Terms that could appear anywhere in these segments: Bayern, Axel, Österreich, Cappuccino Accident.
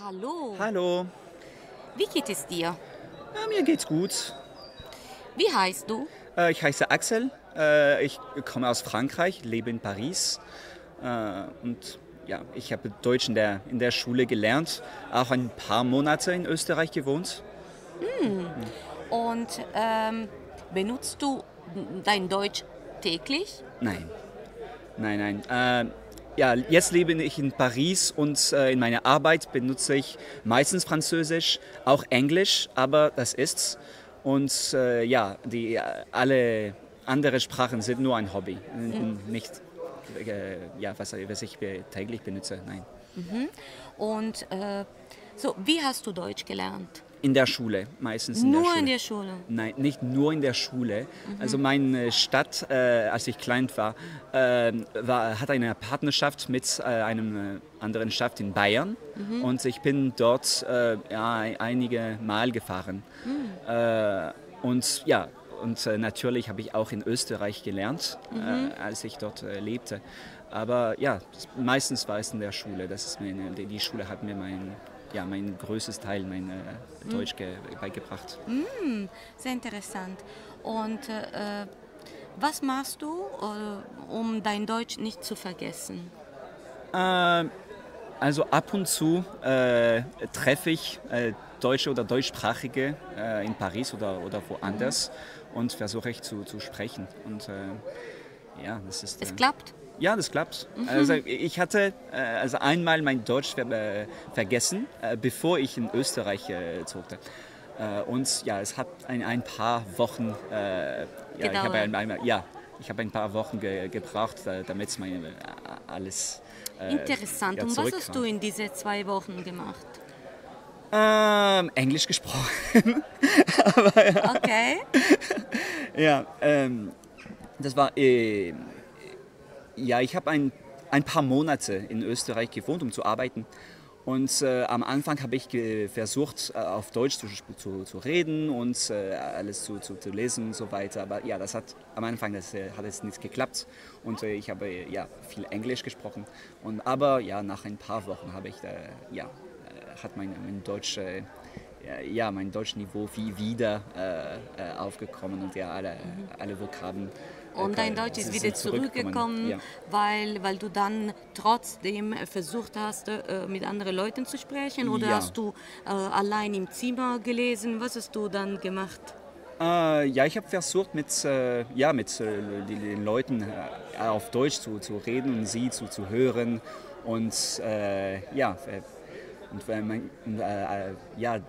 Hallo. Hallo. Wie geht es dir? Ja, mir geht's gut. Wie heißt du? Ich heiße Axel. Ich komme aus Frankreich, lebe in Paris. Und ja, ich habe Deutsch in der Schule gelernt, auch ein paar Monate in Österreich gewohnt. Hm. Und benutzt du dein Deutsch täglich? Nein, nein, nein. Ja, jetzt lebe ich in Paris und in meiner Arbeit benutze ich meistens Französisch, auch Englisch, aber das ist's. Und ja, alle anderen Sprachen sind nur ein Hobby, nicht ja, was ich täglich benutze, nein. Mhm. Und so, wie hast du Deutsch gelernt? In der Schule, meistens in der Schule. Nur in der Schule? Nein, nicht nur in der Schule. Mhm. Also meine Stadt, als ich klein war, hat eine Partnerschaft mit einem anderen Stadt in Bayern. Mhm. Und ich bin dort ja, einige Mal gefahren. Mhm. Und ja, und natürlich habe ich auch in Österreich gelernt, mhm, als ich dort lebte. Aber ja, meistens war es in der Schule. Das ist die Schule hat mir mein größtes Teil, mein Deutsch beigebracht. Mm, sehr interessant. Und was machst du, um dein Deutsch nicht zu vergessen? Also ab und zu treffe ich Deutsche oder Deutschsprachige in Paris oder woanders, mhm, und versuche ich zu sprechen. Und ja, das ist... Es klappt? Ja, das klappt. Mhm. Also ich hatte einmal mein Deutsch vergessen, bevor ich in Österreich zog. Und ja, es hat ein paar Wochen gebraucht, damit es alles interessant. Ja, und was hast du in diese 2 Wochen gemacht? Englisch gesprochen. Aber, ja. Okay. Ja, das war... Ja, ich habe ein paar Monate in Österreich gewohnt, um zu arbeiten. Und am Anfang habe ich versucht, auf Deutsch zu reden und alles zu lesen und so weiter. Aber ja, das hat am Anfang hat es nicht geklappt. Und ich habe ja viel Englisch gesprochen. Und aber ja, nach ein paar Wochen habe ich hat mein Deutsch mein Deutschniveau wieder aufgekommen und ja alle Vokabeln. Und dein Deutsch ist wieder zurückgekommen, ja, weil du dann trotzdem versucht hast, mit anderen Leuten zu sprechen? Oder ja, hast du allein im Zimmer gelesen? Was hast du dann gemacht? Ja, ich habe versucht, mit den Leuten auf Deutsch zu reden und sie zu hören. Und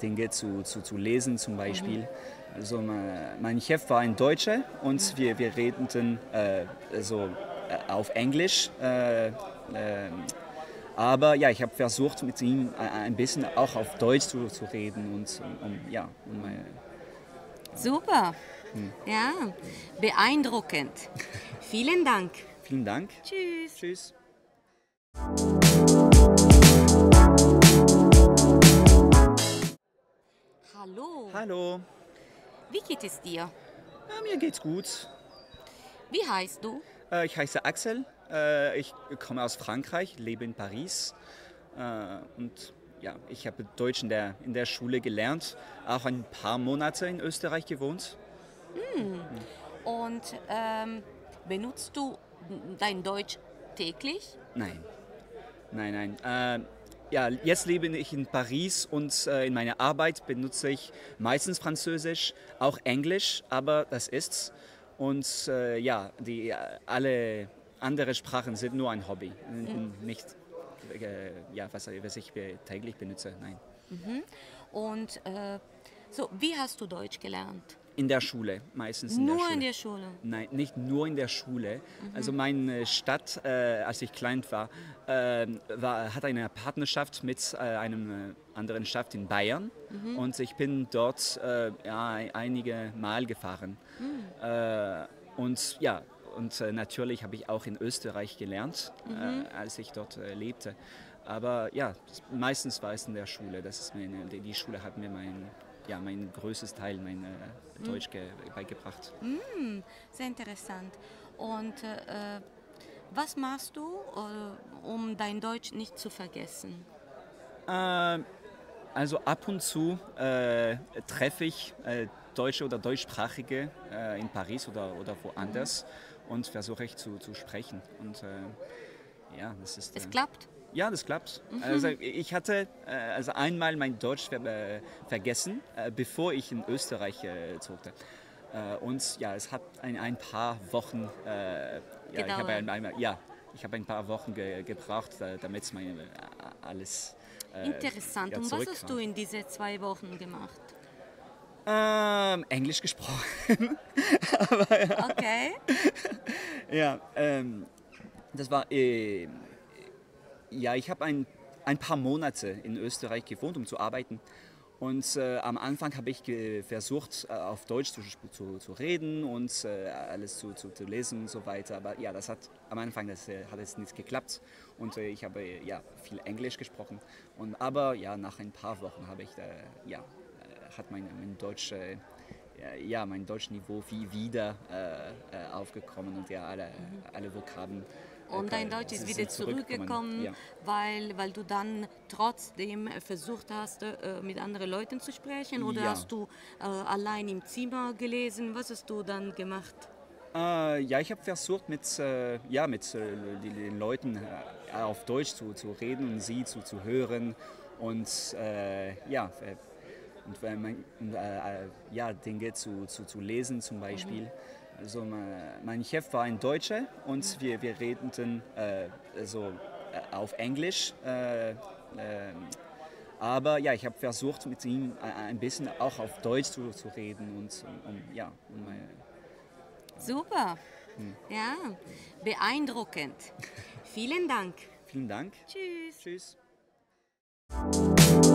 Dinge zu lesen zum Beispiel. Mhm. Also mein Chef war ein Deutscher und wir redeten auf Englisch. Aber ja, ich habe versucht, mit ihm ein bisschen auch auf Deutsch zu reden. Und, super, ja, beeindruckend. Vielen Dank. Vielen Dank. Tschüss. Tschüss. Hallo. Hallo. Wie geht es dir? Ja, mir geht's gut. Wie heißt du? Ich heiße Axel. Ich komme aus Frankreich, lebe in Paris. Und ja, ich habe Deutsch in der Schule gelernt, auch ein paar Monate in Österreich gewohnt. Hm. Und benutzt du dein Deutsch täglich? Nein, nein, nein. Ja, jetzt lebe ich in Paris und in meiner Arbeit benutze ich meistens Französisch, auch Englisch, aber das ist's. Und ja, alle anderen Sprachen sind nur ein Hobby, nicht was ich täglich benutze, nein. Mhm. Und so, wie hast du Deutsch gelernt? In der Schule, meistens in der Schule. Nur in der Schule? Nein, nicht nur in der Schule. Mhm. Also meine Stadt, als ich klein war, hat eine Partnerschaft mit einem anderen Stadt in Bayern. Mhm. Und ich bin dort einige Mal gefahren. Mhm. Und ja, und natürlich habe ich auch in Österreich gelernt, als ich dort lebte. Aber ja, meistens war es in der Schule. Das ist die Schule hat mir mein größtes Teil, mein Deutsch beigebracht. Mm, sehr interessant. Und Was machst du, um dein Deutsch nicht zu vergessen? Also ab und zu treffe ich Deutsche oder Deutschsprachige in Paris oder woanders und versuche ich zu sprechen. Und ja, das ist. Es klappt? Ja, das klappt. Mhm. Also ich hatte einmal mein Deutsch vergessen, bevor ich in Österreich zog. Und ja, es hat ein paar Wochen gebraucht, damit man alles interessant. Ja, und was hast du in diese 2 Wochen gemacht? Englisch gesprochen. Aber, ja. Okay. Ja, das war... ja, ich habe ein paar Monate in Österreich gewohnt, um zu arbeiten. Und am Anfang habe ich versucht, auf Deutsch zu reden und alles zu lesen und so weiter. Aber ja, das hat am Anfang hat es nicht geklappt. Und ich habe ja viel Englisch gesprochen. Aber ja, nach ein paar Wochen habe ich hat mein Deutsch mein Deutschniveau wieder aufgekommen und ja alle Vokabeln. Und dein Deutsch ist wieder zurückgekommen, ja. weil du dann trotzdem versucht hast, mit anderen Leuten zu sprechen? Oder hast du allein im Zimmer gelesen? Was hast du dann gemacht? Ja, ich habe versucht, mit den Leuten auf Deutsch zu reden und sie zu hören. Und Dinge zu lesen zum Beispiel. Mhm. Also mein Chef war ein Deutscher und wir redeten auf Englisch. Aber ja, ich habe versucht, mit ihm ein bisschen auch auf Deutsch zu reden. Super, ja, beeindruckend. Vielen Dank. Vielen Dank. Tschüss. Tschüss.